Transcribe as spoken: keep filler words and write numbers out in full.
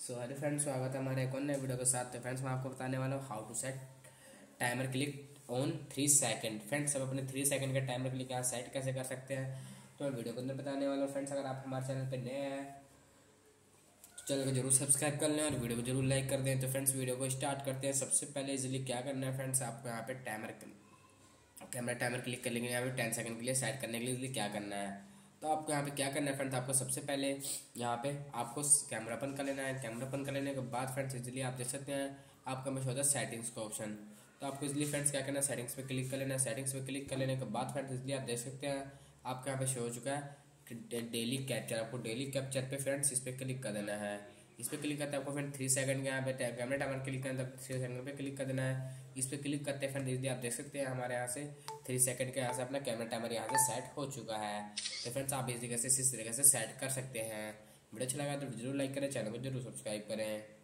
सो so, hello friends, स्वागत है हमारे एक और नए वीडियो के साथ। तो फ्रेंड्स मैं आपको बताने वाला हूँ how to set timer click on three second. Friends हम अपने थ्री सेकंड का टाइमर क्लिक यहाँ सेट कैसे कर सकते हैं तो मैं वीडियो के अंदर बताने वाला हूँ। फ्रेंड्स अगर आप हमारे चैनल पर नए हैं तो चैनल को जरूर सब्सक्राइब कर लें और वीडियो को जरूर लाइक कर दें। तो फ्रेंड्स वीडियो को स्टार्ट करते हैं। सबसे पहले इजिली क्या करना है फ्रेंड्स, आपको यहाँ पर टाइमर कैमरा टाइमर क्लिक कर लेंगे। यहाँ पर टेन सेकंड के लिए सेट करने के लिए इजिली क्या करना है तो आपको यहाँ पे क्या करना है फ्रेंड्स, आपको सबसे पहले यहाँ पे आपको कैमरा बंद कर लेना है। कैमरा बंद कर लेने के बाद फ्रेंड्स इजिली आप देख सकते हैं आपका हमेशा होता है सेटिंग्स का ऑप्शन। तो आपको इजिली फ्रेंड्स क्या करना है, सेटिंग्स पे क्लिक कर लेना है। सेटिंग्स पे क्लिक कर लेने के बाद फ्रेंड्स इजिली आप देख सकते हैं आपका यहाँ पे शो हो चुका है डेली कैप्चर। आपको डेली कैप्चर पे फ्रेंड्स इस पर क्लिक कर देना है। इस पर क्लिक करते हैं आपको फ्रेंड थ्री सेकंड के यहाँ पे कैमरा टाइमर क्लिक करना है, थ्री सेकंड पे क्लिक कर देना है। इस पर क्लिक करते हैं फ्रेंड इजिली आप देख सकते हैं हमारे यहाँ से थ्री सेकंड के यहाँ से अपना कैमरा टाइमर यहाँ से सेट हो चुका है। तो फ्रेंड्स आप इस तरीके से इस तरीके से सेट कर सकते हैं। वीडियो अच्छा लगा तो जरूर लाइक करें, चैनल को जरूर सब्सक्राइब करें।